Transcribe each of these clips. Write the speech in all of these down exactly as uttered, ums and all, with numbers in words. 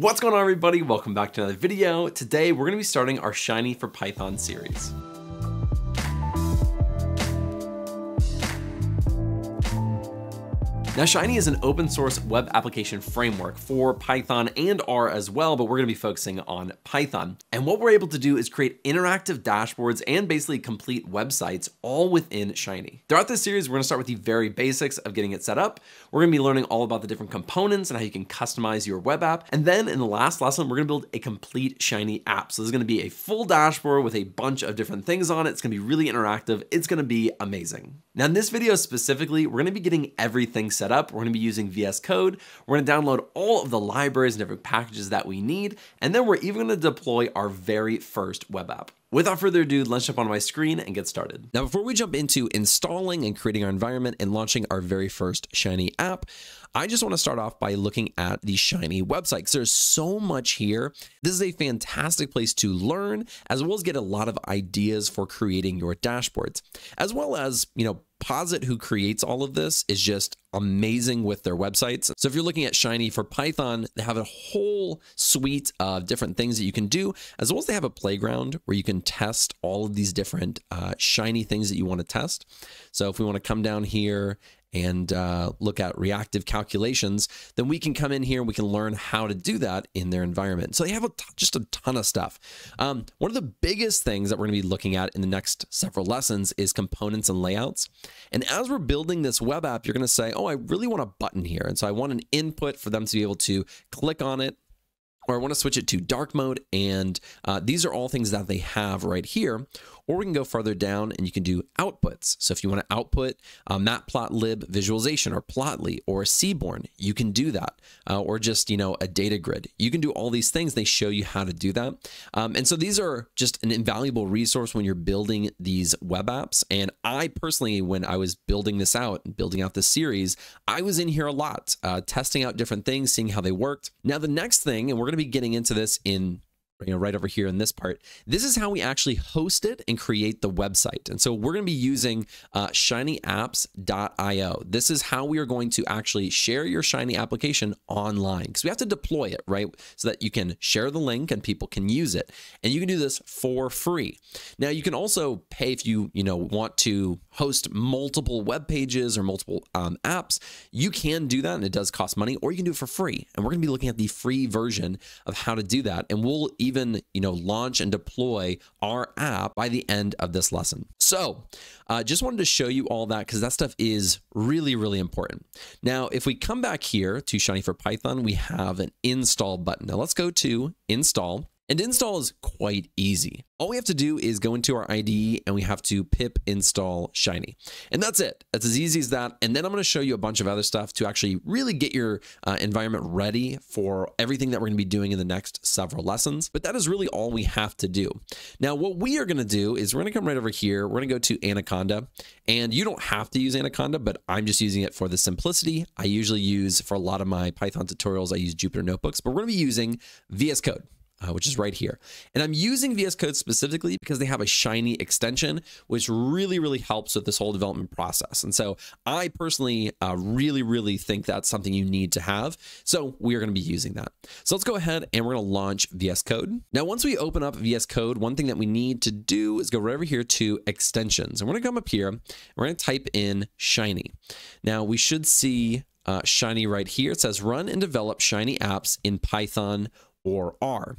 What's going on, everybody? Welcome back to another video. Today, we're going to be starting our Shiny for Python series. Now, Shiny is an open source web application framework for Python and R as well, but we're gonna be focusing on Python. And what we're able to do is create interactive dashboards and basically complete websites all within Shiny. Throughout this series, we're gonna start with the very basics of getting it set up. We're gonna be learning all about the different components and how you can customize your web app. And then in the last lesson, we're gonna build a complete Shiny app. So this is gonna be a full dashboard with a bunch of different things on it. It's gonna be really interactive. It's gonna be amazing. Now in this video specifically, we're gonna be getting everything set up. We're gonna be using V S Code. We're gonna download all of the libraries and different packages that we need. And then we're even gonna deploy our very first web app. Without further ado, let's jump onto my screen and get started. Now, before we jump into installing and creating our environment and launching our very first Shiny app, I just want to start off by looking at the Shiny website, because there's so much here. This is a fantastic place to learn, as well as get a lot of ideas for creating your dashboards, as well as, you know, Posit, who creates all of this, is just amazing with their websites. So if you're looking at Shiny for Python, they have a whole suite of different things that you can do, as well as they have a playground where you can test all of these different uh, Shiny things that you want to test. So if we want to come down here and uh, look at reactive calculations, then we can come in here and we can learn how to do that in their environment. So they have a just a ton of stuff. Um, one of the biggest things that we're gonna be looking at in the next several lessons is components and layouts. And as we're building this web app, you're gonna say, oh, I really want a button here. And so I want an input for them to be able to click on it, or I want to switch it to dark mode. And uh, these are all things that they have right here. Or we can go further down and you can do outputs. So if you want to output a matplotlib visualization or plotly or seaborn, you can do that. Uh, or just, you know, a data grid. You can do all these things. They show you how to do that. Um, and so these are just an invaluable resource when you're building these web apps. And I personally, when I was building this out and building out this series, I was in here a lot, uh, testing out different things, seeing how they worked. Now the next thing, and we're going to be getting into this in, you know, right over here in this part, this is how we actually host it and create the website. And so we're going to be using uh, shiny apps dot i o. This is how we are going to actually share your Shiny application online, because we have to deploy it, right? So that you can share the link and people can use it. And you can do this for free. Now you can also pay if you, you know, want to host multiple web pages or multiple um, apps. You can do that, and it does cost money, or you can do it for free. And we're going to be looking at the free version of how to do that. And we'll even, you know, launch and deploy our app by the end of this lesson. So uh, just wanted to show you all that, because that stuff is really, really important. Now, if we come back here to Shiny for Python, we have an install button. Now let's go to install. And install is quite easy. All we have to do is go into our I D E and we have to pip install Shiny. And that's it. That's as easy as that. And then I'm going to show you a bunch of other stuff to actually really get your uh, environment ready for everything that we're going to be doing in the next several lessons. But that is really all we have to do. Now, what we are going to do is we're going to come right over here. We're going to go to Anaconda. And you don't have to use Anaconda, but I'm just using it for the simplicity. I usually use, for a lot of my Python tutorials, I use Jupyter Notebooks. But we're going to be using V S Code. Uh, which is right here. And I'm using V S Code specifically because they have a Shiny extension, which really, really helps with this whole development process. And so I personally uh, really, really think that's something you need to have. So we are going to be using that. So let's go ahead and we're going to launch V S Code. Now, once we open up V S Code, one thing that we need to do is go right over here to extensions. And we're going to come up here and we're going to type in Shiny. Now we should see uh, Shiny right here. It says run and develop Shiny apps in Python or R.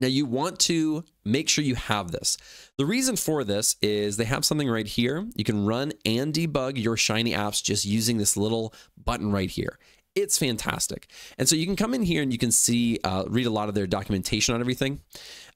Now you want to make sure you have this. The reason for this is they have something right here. You can run and debug your Shiny apps just using this little button right here. It's fantastic. And so you can come in here and you can see, uh, read a lot of their documentation on everything.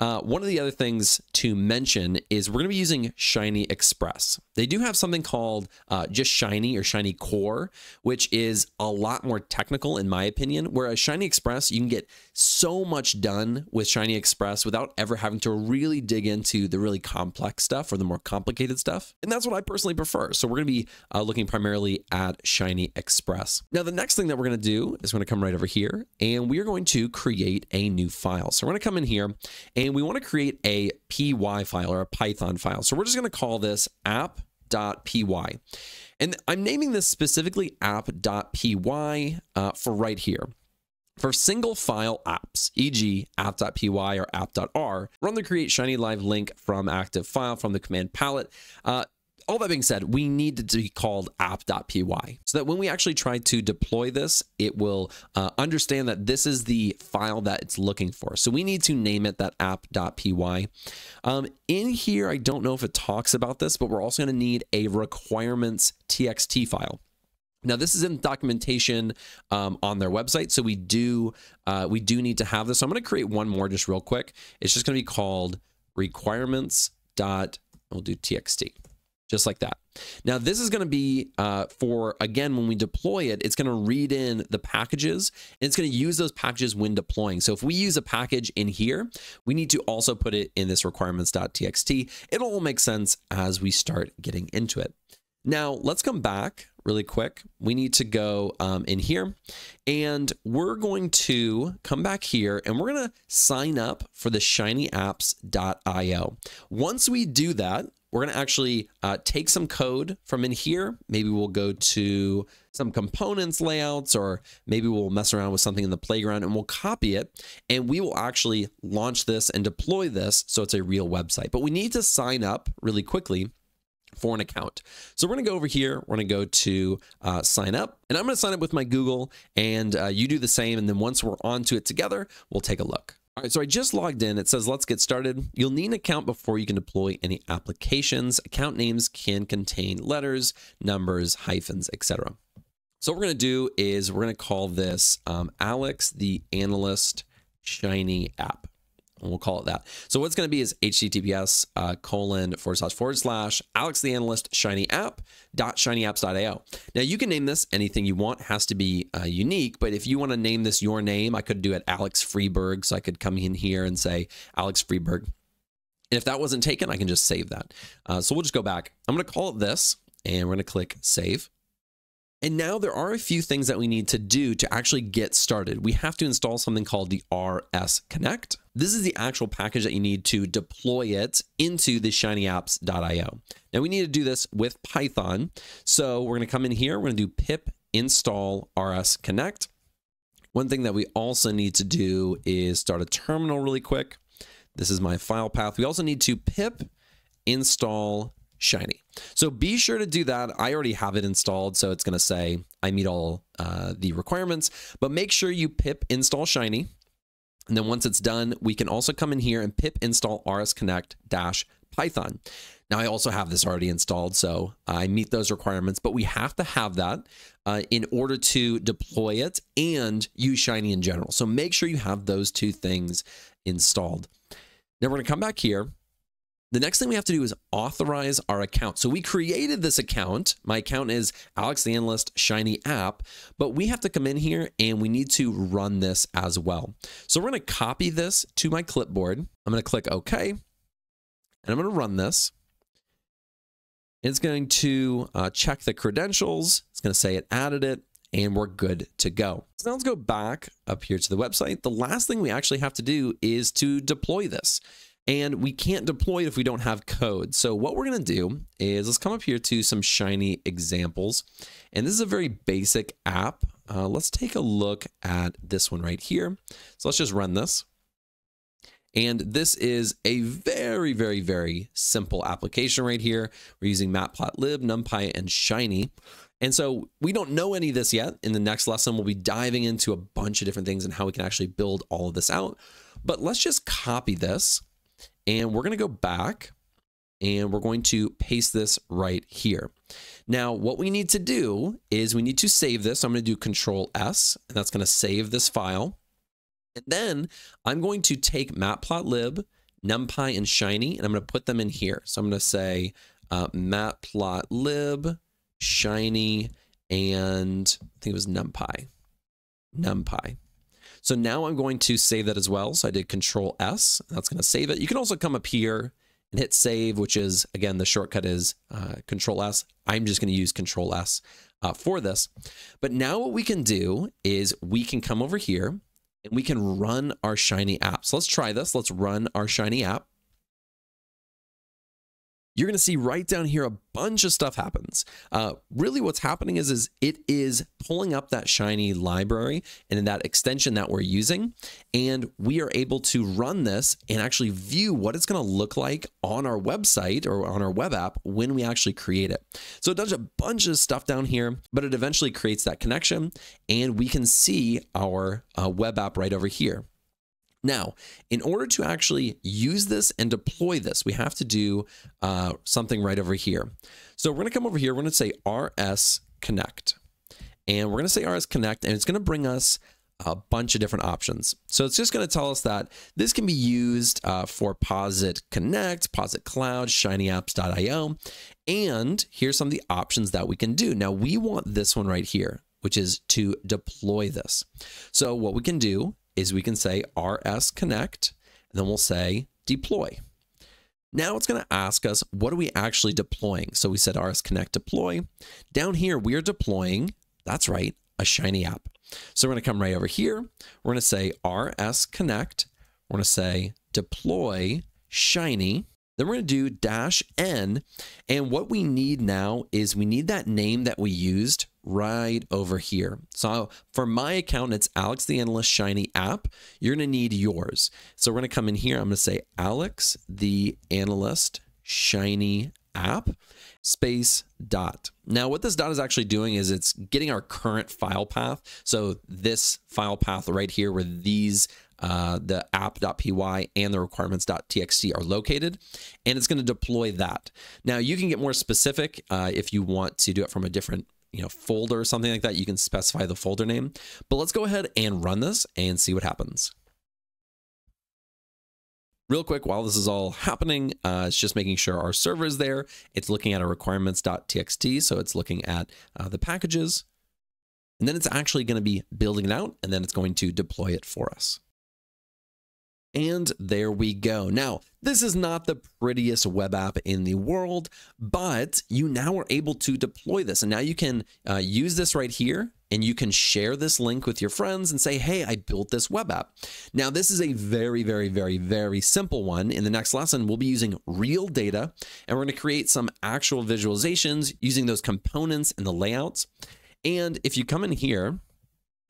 Uh, one of the other things to mention is we're going to be using Shiny Express. They do have something called uh, just Shiny or Shiny Core, which is a lot more technical in my opinion, whereas Shiny Express, you can get so much done with Shiny Express without ever having to really dig into the really complex stuff or the more complicated stuff. And that's what I personally prefer. So we're going to be uh, looking primarily at Shiny Express. Now, the next thing that we're we're going to do is we're going to come right over here and we're going to create a new file. So we're going to come in here and we want to create a P Y file or a Python file. So we're just going to call this app dot p y. And I'm naming this specifically app dot p y uh, for right here. For single file apps, for example app.py or app.r, run the create shiny live link from active file from the command palette. Uh, all that being said, we need it to be called app.py so that when we actually try to deploy this, it will uh, understand that this is the file that it's looking for. So we need to name it that app.py. Um, in here, I don't know if it talks about this, but we're also going to need a requirements txt file. Now, this is in documentation um, on their website, so we do uh, we do need to have this. So I'm going to create one more just real quick. It's just going to be called requirements dot, we'll do txt, just like that. Now, this is going to be uh, for, again, when we deploy it, it's going to read in the packages, and it's going to use those packages when deploying. So if we use a package in here, we need to also put it in this requirements.txt. It'll all make sense as we start getting into it. Now, let's come back really quick. We need to go um, in here, and we're going to come back here, and we're going to sign up for the shiny apps dot i o. Once we do that, we're going to actually uh, take some code from in here. Maybe we'll go to some components layouts, or maybe we'll mess around with something in the playground, and we'll copy it, and we will actually launch this and deploy this so it's a real website. But we need to sign up really quickly for an account. So we're going to go over here. We're going to go to uh, sign up, and I'm going to sign up with my Google, and uh, you do the same. And then once we're onto it together, we'll take a look. All right, so I just logged in. It says, let's get started. You'll need an account before you can deploy any applications. Account names can contain letters, numbers, hyphens, et cetera. So what we're going to do is we're going to call this um, Alex the Analyst Shiny App. And we'll call it that. So what's going to be is https uh, colon forward slash forward slash Alex the Analyst Shiny App dot shiny apps dot i o. Now you can name this anything you want. It has to be uh, unique, but if you want to name this your name, I could do it Alex Freeberg. So I could come in here and say Alex Freeberg. And if that wasn't taken, I can just save that. Uh, so we'll just go back. I'm going to call it this, and we're going to click save. And now there are a few things that we need to do to actually get started. We have to install something called the rsconnect. This is the actual package that you need to deploy it into the shiny apps dot i o. Now we need to do this with Python. So we're going to come in here. We're going to do pip install rsconnect. One thing that we also need to do is start a terminal really quick. This is my file path. We also need to pip install Shiny. So be sure to do that. I already have it installed, so it's going to say I meet all uh, the requirements, but make sure you pip install Shiny. And then once it's done, we can also come in here and pip install rsconnect-python. Now I also have this already installed, so I meet those requirements, but we have to have that uh, in order to deploy it and use Shiny in general. So make sure you have those two things installed. Now we're going to come back here. The next thing we have to do is authorize our account. So we created this account. My account is Alex the Analyst Shiny App, but we have to come in here and we need to run this as well. So we're going to copy this to my clipboard. I'm going to click OK, and I'm going to run this. It's going to uh, check the credentials. It's going to say it added it, and we're good to go. So now let's go back up here to the website. The last thing we actually have to do is to deploy this. And we can't deploy it if we don't have code. So what we're going to do is let's come up here to some Shiny examples. And this is a very basic app. Uh, let's take a look at this one right here. So let's just run this. And this is a very, very, very simple application right here. We're using matplotlib, NumPy, and Shiny. And so we don't know any of this yet. In the next lesson, we'll be diving into a bunch of different things and how we can actually build all of this out. But let's just copy this. And we're going to go back and we're going to paste this right here. Now, what we need to do is we need to save this. I'm going to do Control S, and that's going to save this file. And then I'm going to take matplotlib, NumPy, and Shiny, and I'm going to put them in here. So I'm going to say uh, matplotlib, Shiny, and I think it was NumPy. NumPy. So now I'm going to save that as well. So I did Control S. That's going to save it. You can also come up here and hit save, which is, again, the shortcut is uh, Control S. I'm just going to use Control S uh, for this. But now what we can do is we can come over here and we can run our Shiny app. So let's try this. Let's run our Shiny app. you're going to see right down here a bunch of stuff happens. Uh, really what's happening is, is it is pulling up that Shiny library and in that extension that we're using, and we are able to run this and actually view what it's going to look like on our website or on our web app when we actually create it. So it does a bunch of stuff down here, but it eventually creates that connection and we can see our uh, web app right over here. Now, in order to actually use this and deploy this, we have to do uh, something right over here. So we're going to come over here. We're going to say rsconnect, and we're going to say rsconnect, and it's going to bring us a bunch of different options. So it's just going to tell us that this can be used uh, for Posit Connect, Posit Cloud, shiny apps dot i o, and here's some of the options that we can do. Now, we want this one right here, which is to deploy this. So what we can do is we can say rsconnect, and then we'll say deploy. Now it's going to ask us, what are we actually deploying? So we said rsconnect deploy. Down here, we are deploying, that's right, a Shiny app. So we're going to come right over here. We're going to say rsconnect. We're going to say deploy Shiny. Then we're going to do dash N. And what we need now is we need that name that we used right over here. So for my account, it's Alex the Analyst Shiny app. You're going to need yours. So we're going to come in here. I'm going to say Alex the Analyst Shiny app space dot. Now what this dot is actually doing is it's getting our current file path. So this file path right here where these Uh, the app.py and the requirements.txt are located, and it's going to deploy that. Now you can get more specific uh, if you want to do it from a different you know, folder or something like that. You can specify the folder name, but let's go ahead and run this and see what happens. Real quick, while this is all happening, uh, it's just making sure our server is there. It's looking at our requirements.txt, so it's looking at uh, the packages, and then it's actually going to be building it out, and then it's going to deploy it for us. And there we go. Now, this is not the prettiest web app in the world, but you now are able to deploy this. And now you can uh, use this right here, and you can share this link with your friends and say, hey, I built this web app. Now, this is a very, very, very, very simple one. In the next lesson, we'll be using real data, and we're going to create some actual visualizations using those components and the layouts. And if you come in here,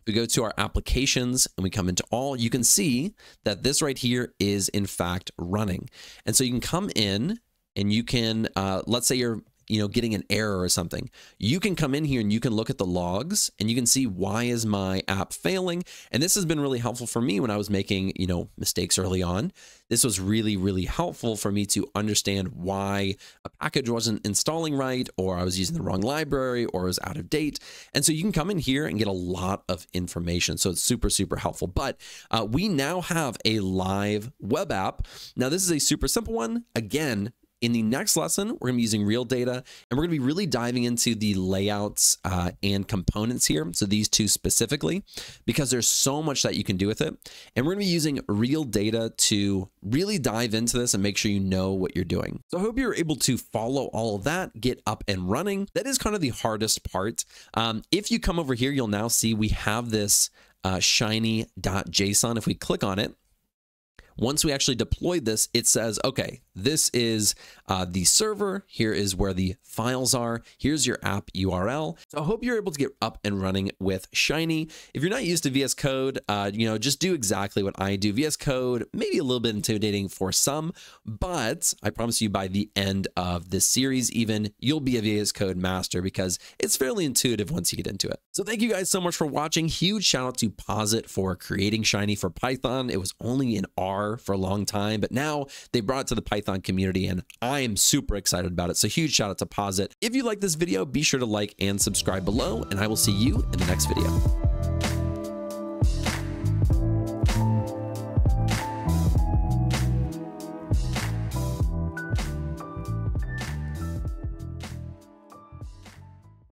we go to our applications and we come into all, you can see that this right here is in fact running. And so you can come in and you can, uh, let's say you're you know, getting an error or something. You can come in here and you can look at the logs and you can see, why is my app failing? And this has been really helpful for me when I was making, you know, mistakes early on. This was really, really helpful for me to understand why a package wasn't installing right, or I was using the wrong library, or it was out of date. And so you can come in here and get a lot of information. So it's super, super helpful. But uh, we now have a live web app. Now, this is a super simple one. Again, in the next lesson, we're going to be using real data, and we're going to be really diving into the layouts uh, and components here. So these two specifically, because there's so much that you can do with it. And we're going to be using real data to really dive into this and make sure you know what you're doing. So I hope you're able to follow all of that, get up and running. That is kind of the hardest part. Um, if you come over here, you'll now see we have this uh, shiny.json. If we click on it, once we actually deployed this, it says, okay, this is uh, the server. Here is where the files are. Here's your app U R L. So I hope you're able to get up and running with Shiny. If you're not used to V S Code, uh, you know, just do exactly what I do. V S Code, maybe a little bit intimidating for some, but I promise you by the end of this series, even, you'll be a V S Code master because it's fairly intuitive once you get into it. So thank you guys so much for watching. Huge shout out to Posit for creating Shiny for Python. It was only in R for a long time, but now they brought it to the Python community, and I am super excited about it. So huge shout out to Posit. If you like this video, be sure to like and subscribe below, and I will see you in the next video.